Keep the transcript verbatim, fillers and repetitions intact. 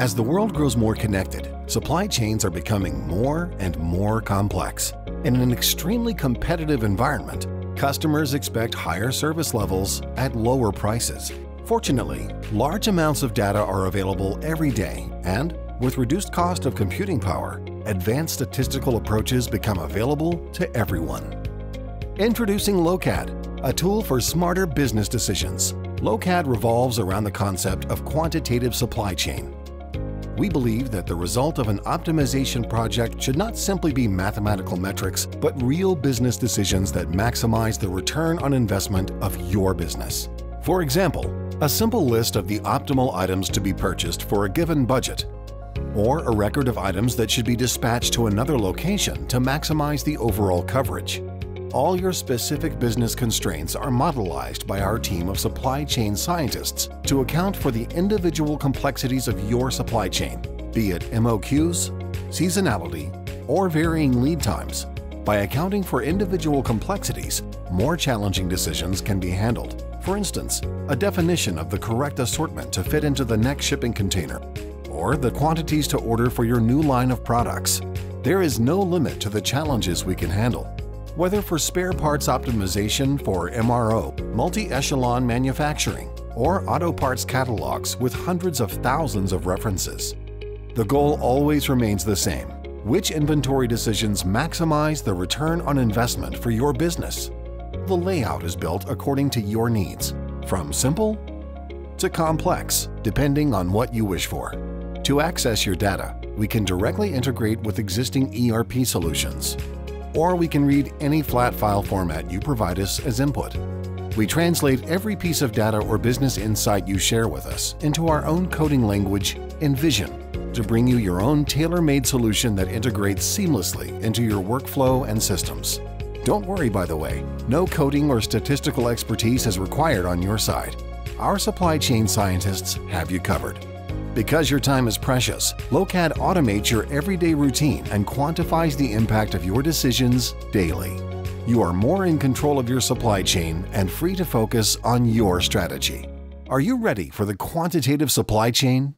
As the world grows more connected, supply chains are becoming more and more complex. In an extremely competitive environment, customers expect higher service levels at lower prices. Fortunately, large amounts of data are available every day, and with reduced cost of computing power, advanced statistical approaches become available to everyone. Introducing Lokad, a tool for smarter business decisions. Lokad revolves around the concept of quantitative supply chain. We believe that the result of an optimization project should not simply be mathematical metrics, but real business decisions that maximize the return on investment of your business. For example, a simple list of the optimal items to be purchased for a given budget, or a record of items that should be dispatched to another location to maximize the overall coverage. All your specific business constraints are modelized by our team of supply chain scientists to account for the individual complexities of your supply chain, be it M O Qs, seasonality, or varying lead times. By accounting for individual complexities, more challenging decisions can be handled. For instance, a definition of the correct assortment to fit into the next shipping container, or the quantities to order for your new line of products. There is no limit to the challenges we can handle. Whether for spare parts optimization for M R O, multi-echelon manufacturing, or auto parts catalogs with hundreds of thousands of references. The goal always remains the same: which inventory decisions maximize the return on investment for your business? The layout is built according to your needs, from simple to complex, depending on what you wish for. To access your data, we can directly integrate with existing E R P solutions, or we can read any flat file format you provide us as input. We translate every piece of data or business insight you share with us into our own coding language, Envision, to bring you your own tailor-made solution that integrates seamlessly into your workflow and systems. Don't worry, by the way, no coding or statistical expertise is required on your side. Our supply chain scientists have you covered. Because your time is precious, Lokad automates your everyday routine and quantifies the impact of your decisions daily. You are more in control of your supply chain and free to focus on your strategy. Are you ready for the quantitative supply chain?